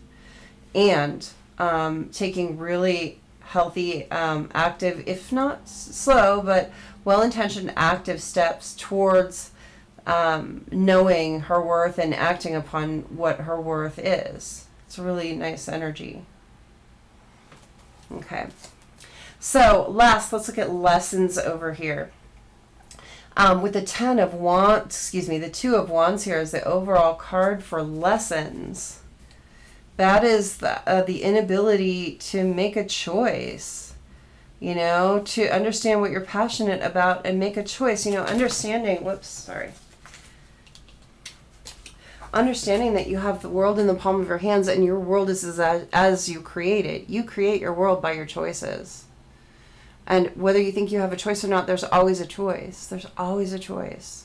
and taking really healthy, active, if not slow, but well-intentioned active steps towards knowing her worth and acting upon what her worth is. It's a really nice energy. Okay. So last, let's look at lessons over here. With the the Two of Wands here is the overall card for lessons. That is the inability to make a choice, you know, to understand what you're passionate about and make a choice, you know, understanding that you have the world in the palm of your hands and your world is as you create it. You create your world by your choices. And whether you think you have a choice or not, there's always a choice. There's always a choice.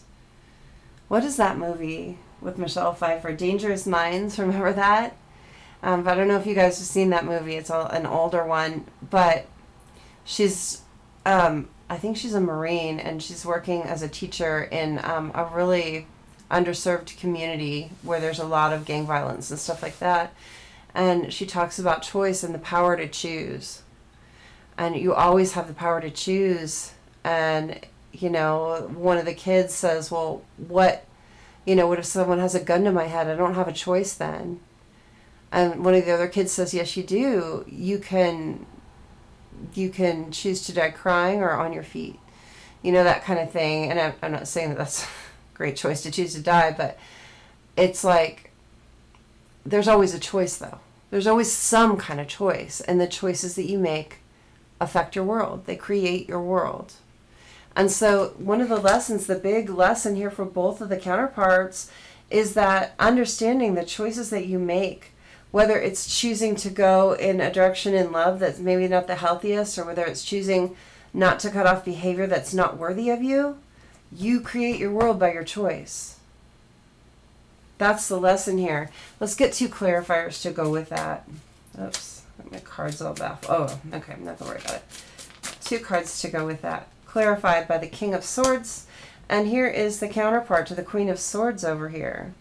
What is that movie with Michelle Pfeiffer? Dangerous Minds, remember that? But I don't know if you guys have seen that movie. It's an older one, but she's, I think she's a Marine, and she's working as a teacher in a really underserved community where there's a lot of gang violence and stuff like that. And she talks about choice and the power to choose. And you always have the power to choose. And, you know, one of the kids says, well, what if someone has a gun to my head? I don't have a choice then. And one of the other kids says, yes, you do. You can choose to die crying or on your feet, you know, that kind of thing. And I'm not saying that that's a great choice to choose to die, but it's like, there's always a choice though. There's always some kind of choice, and the choices that you make affect your world. They create your world. And so one of the lessons, the big lesson here for both of the counterparts, is that understanding the choices that you make, whether it's choosing to go in a direction in love that's maybe not the healthiest, or whether it's choosing not to cut off behavior that's not worthy of you, you create your world by your choice. That's the lesson here. Let's get two clarifiers to go with that. Oops, my card's all baffled. Oh, okay, I'm not going to worry about it. Two cards to go with that. Clarified by the King of Swords. And here is the counterpart to the Queen of Swords over here.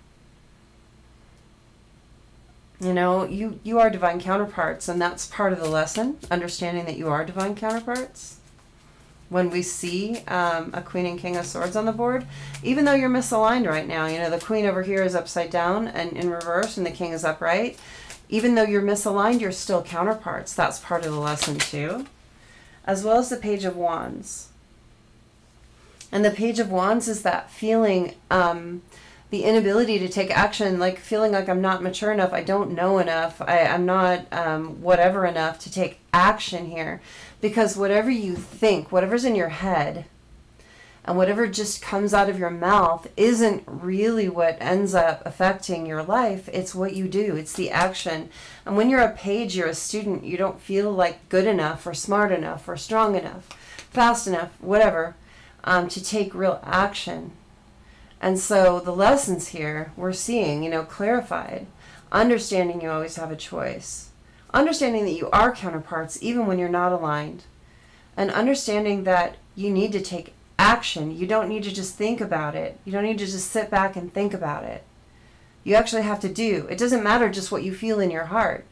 You know, you are divine counterparts, and that's part of the lesson, understanding that you are divine counterparts. When we see a Queen and King of Swords on the board, even though you're misaligned right now, you know, the Queen over here is upside down and in reverse, and the King is upright. Even though you're misaligned, you're still counterparts. That's part of the lesson too. As well as the Page of Wands. And the Page of Wands is that feeling, the inability to take action, like feeling like I'm not mature enough, I don't know enough, I'm not whatever enough to take action here. Because whatever you think, whatever's in your head, and whatever just comes out of your mouth isn't really what ends up affecting your life. It's what you do. It's the action. And when you're a page, you're a student, you don't feel like good enough or smart enough or strong enough, fast enough, whatever. To take real action. And so the lessons here we're seeing, you know, clarified. Understanding you always have a choice. Understanding that you are counterparts even when you're not aligned. And understanding that you need to take action. You don't need to just think about it. You don't need to just sit back and think about it. You actually have to do. It doesn't matter just what you feel in your heart.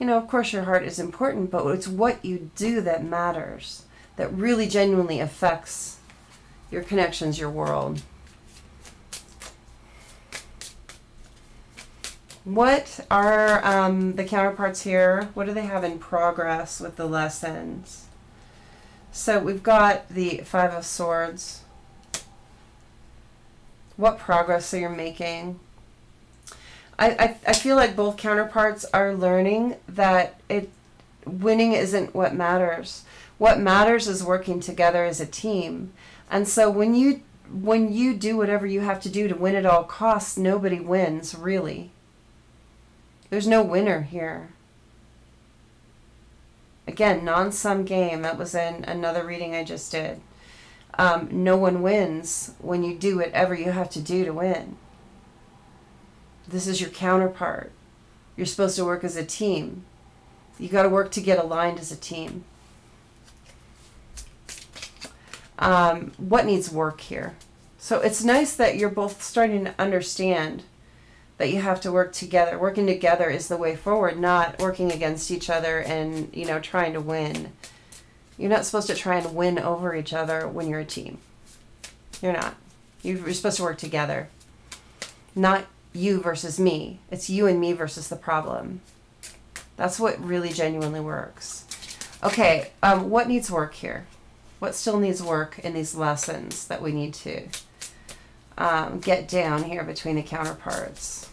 You know, of course your heart is important, but it's what you do that matters, that really genuinely affects your connections, your world. What are the counterparts here? What do they have in progress with the lessons? So we've got the Five of Swords. What progress are you making? I feel like both counterparts are learning that winning isn't what matters. What matters is working together as a team. And so when you do whatever you have to do to win at all costs, nobody wins, really. There's no winner here. Again, non-sum game. That was in another reading I just did. No one wins when you do whatever you have to do to win. This is your counterpart. You're supposed to work as a team. You got to work to get aligned as a team. What needs work here? So it's nice that you're both starting to understand that you have to work together. Working together is the way forward, not working against each other and, you know, trying to win. You're not supposed to try and win over each other when you're a team. You're not. You're supposed to work together. Not you versus me. It's you and me versus the problem. That's what really genuinely works. Okay, what needs work here? What still needs work in these lessons that we need to get down here between the counterparts?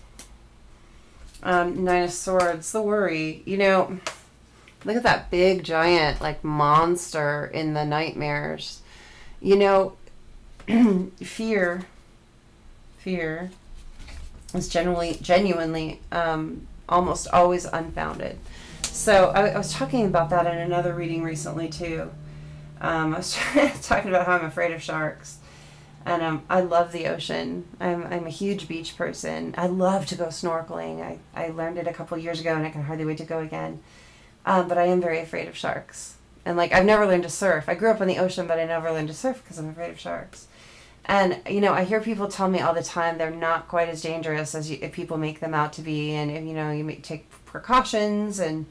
Nine of Swords, the worry. You know, look at that big giant like monster in the nightmares. You know, fear is genuinely almost always unfounded. So I was talking about that in another reading recently too. I was talking about how I'm afraid of sharks. And I love the ocean. I'm a huge beach person. I love to go snorkeling. I learned it a couple years ago and I can hardly wait to go again. But I am very afraid of sharks. And like, I've never learned to surf. I grew up in the ocean, but I never learned to surf because I'm afraid of sharks. And, you know, I hear people tell me all the time they're not quite as dangerous as if people make them out to be. And, you know, you may take precautions and,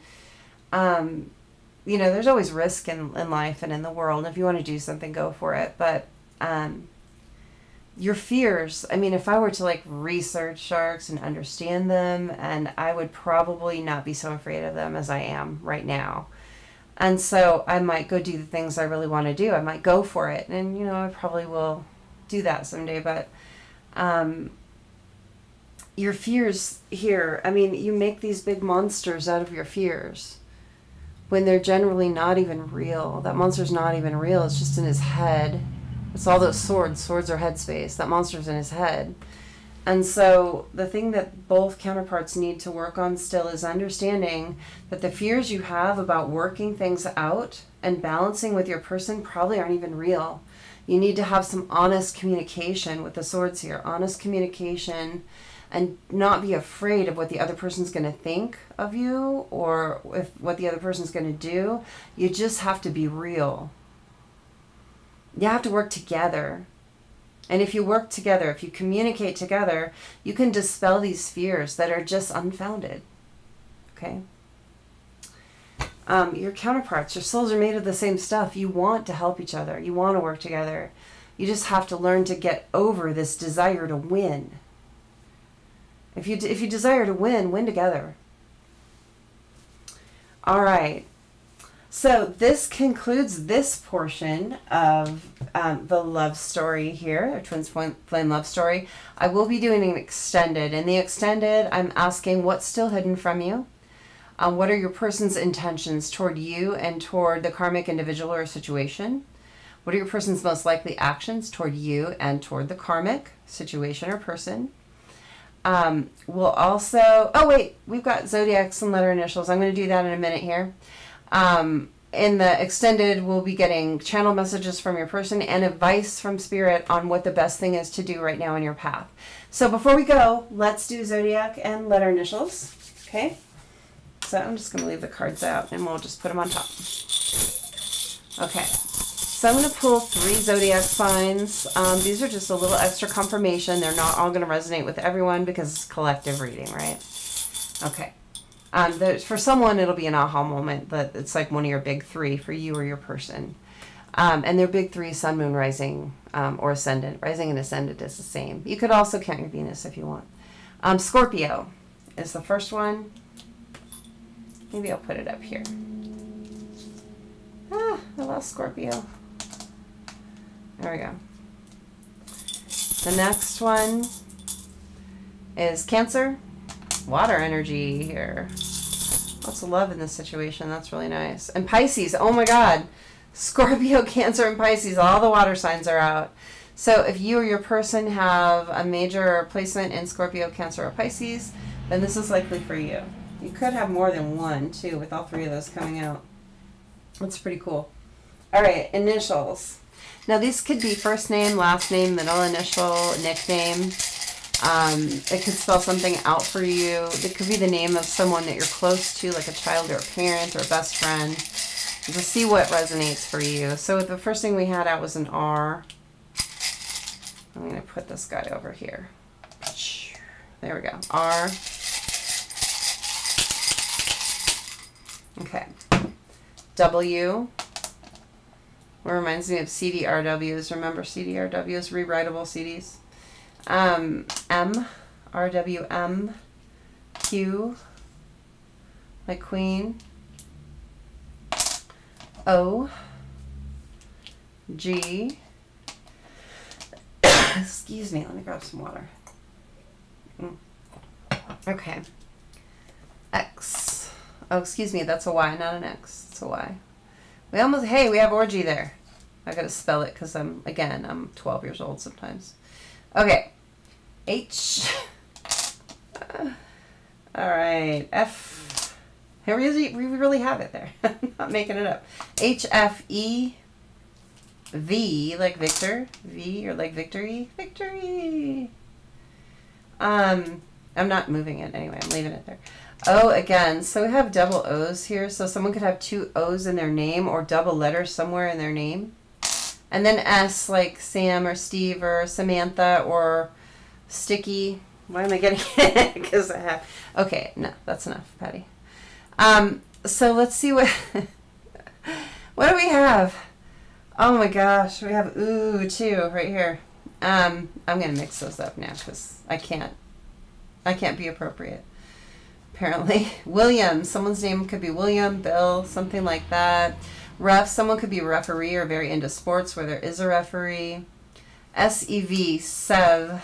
you know, there's always risk in life and in the world. And if you want to do something, go for it. But your fears, I mean, if I were to like research sharks and understand them, and I would probably not be so afraid of them as I am right now. And so I might go do the things I really want to do. I might go for it. And, you know, I probably will do that someday. But your fears here, I mean, you make these big monsters out of your fears when they're generally not even real. That monster's not even real. It's just in his head. It's all those swords. Swords are headspace. That monster's in his head. And so the thing that both counterparts need to work on still is understanding that the fears you have about working things out and balancing with your person probably aren't even real. You need to have some honest communication with the swords here. Honest communication and not be afraid of what the other person's going to think of you or if what the other person's going to do. You just have to be real. You have to work together. And if you work together, if you communicate together, you can dispel these fears that are just unfounded. Okay? Your counterparts, your souls are made of the same stuff. You want to help each other. You want to work together. You just have to learn to get over this desire to win. If you desire to win together. All right. So this concludes this portion of the love story here, a Twin Flame love story. I will be doing an extended. In the extended, I'm asking what's still hidden from you. What are your person's intentions toward you and toward the karmic individual or situation? What are your person's most likely actions toward you and toward the karmic situation or person? We'll also, oh wait, we've got zodiacs and letter initials. I'm going to do that in a minute here. In the extended, we'll be getting channel messages from your person and advice from spirit on what the best thing is to do right now in your path. So before we go, let's do zodiac and letter initials. Okay. So I'm just going to leave the cards out and we'll just put them on top. Okay. So I'm going to pull three zodiac signs. These are just a little extra confirmation. They're not all going to resonate with everyone because it's collective reading, right? Okay. For someone, it'll be an aha moment, but it's like one of your big three for you or your person. And their big three, sun, moon, rising, or ascendant. Rising and ascendant is the same. You could also count your Venus if you want. Scorpio is the first one. Maybe I'll put it up here. Ah, I lost Scorpio. There we go. The next one is Cancer. Water energy here. Lots of love in this situation. That's really nice. And Pisces. Oh my God. Scorpio, Cancer, and Pisces, all the water signs are out. So if you or your person have a major placement in Scorpio, Cancer, or Pisces, then this is likely for you. You could have more than one, too, with all three of those coming out. That's pretty cool. All right, initials. Now, these could be first name, last name, middle initial, nickname. It could spell something out for you. It could be the name of someone that you're close to, like a child or a parent or a best friend. To see what resonates for you. So the first thing we had out was an R. I'm going to put this guy over here. There we go. R. Okay. W. It reminds me of CDRWs. Remember CDRWs? Rewritable CDs. M. RWM. Q. Like Queen. O, G, excuse me, let me grab some water. Okay, X, oh, excuse me, that's a Y, not an X, it's a Y. We almost, hey, we have orgy there. I gotta spell it because I'm, again, I'm 12 years old sometimes. Okay, H, all right, F. Here we really have it there. I'm not making it up. H, F, E, V, like Victor. V, or like victory. Victory. I'm not moving it anyway. I'm leaving it there. O again. So we have double O's here. So someone could have two O's in their name or double letters somewhere in their name. And then S, like Sam or Steve or Samantha or Sticky. Why am I getting it? Because I have. Okay, no, that's enough, Patty. So let's see what, what do we have? Oh my gosh, we have ooh too right here. I'm going to mix those up now because I can't be appropriate. Apparently William, someone's name could be William, Bill, something like that. Ref, someone could be a referee or very into sports where there is a referee. S-E-V, Sev.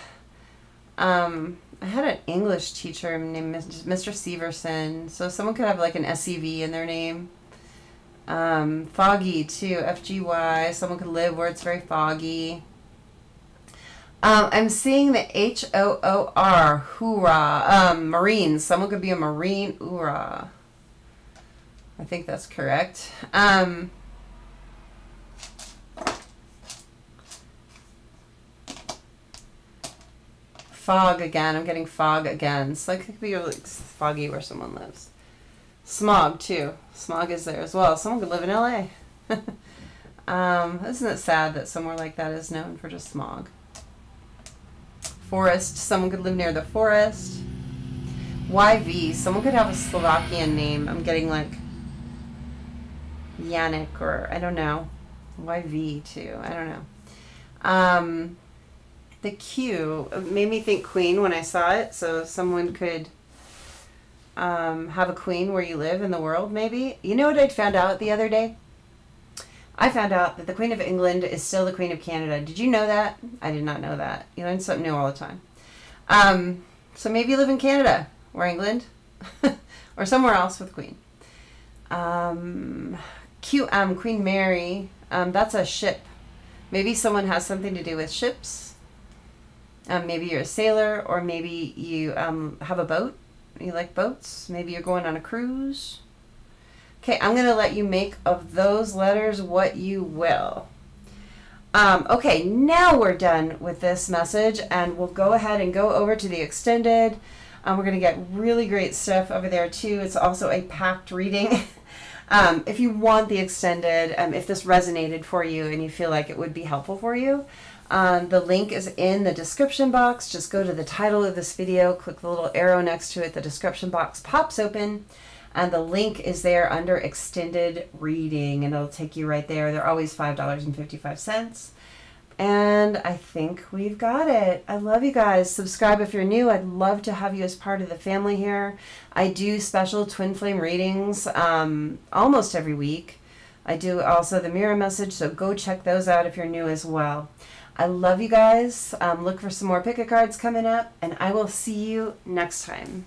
I had an English teacher named Mr. Severson, so someone could have like an S-E-V in their name. Foggy, too, F-G-Y, someone could live where it's very foggy. I'm seeing the H-O-O-R, hoorah, Marines, someone could be a Marine, hoorah. I think that's correct. Fog again. I'm getting fog again. So it could be like foggy where someone lives. Smog too. Smog is there as well. Someone could live in LA. Isn't it sad that somewhere like that is known for just smog? Forest. Someone could live near the forest. YV. Someone could have a Slovakian name. I'm getting like Yannick or I don't know. YV too. I don't know. The Q made me think queen when I saw it, so someone could have a queen where you live in the world, maybe. You know what I found out the other day? I found out that the Queen of England is still the Queen of Canada. Did you know that? I did not know that. You learn something new all the time. So maybe you live in Canada or England or somewhere else with queen. QM, Queen Mary, that's a ship. Maybe someone has something to do with ships. Maybe you're a sailor, or maybe you have a boat. You like boats. Maybe you're going on a cruise. Okay, I'm going to let you make of those letters what you will. Okay, now we're done with this message, and we'll go ahead and go over to the extended. We're going to get really great stuff over there, too. It's also a packed reading. If you want the extended, if this resonated for you and you feel like it would be helpful for you, The link is in the description box. Just go to the title of this video, click the little arrow next to it. The description box pops open and the link is there under extended reading and it'll take you right there. They're always $5.55. And I think we've got it. I love you guys. Subscribe if you're new. I'd love to have you as part of the family here. I do special twin flame readings almost every week. I do also the mirror message, so go check those out if you're new as well. I love you guys. Look for some more pick-a cards coming up, and I will see you next time.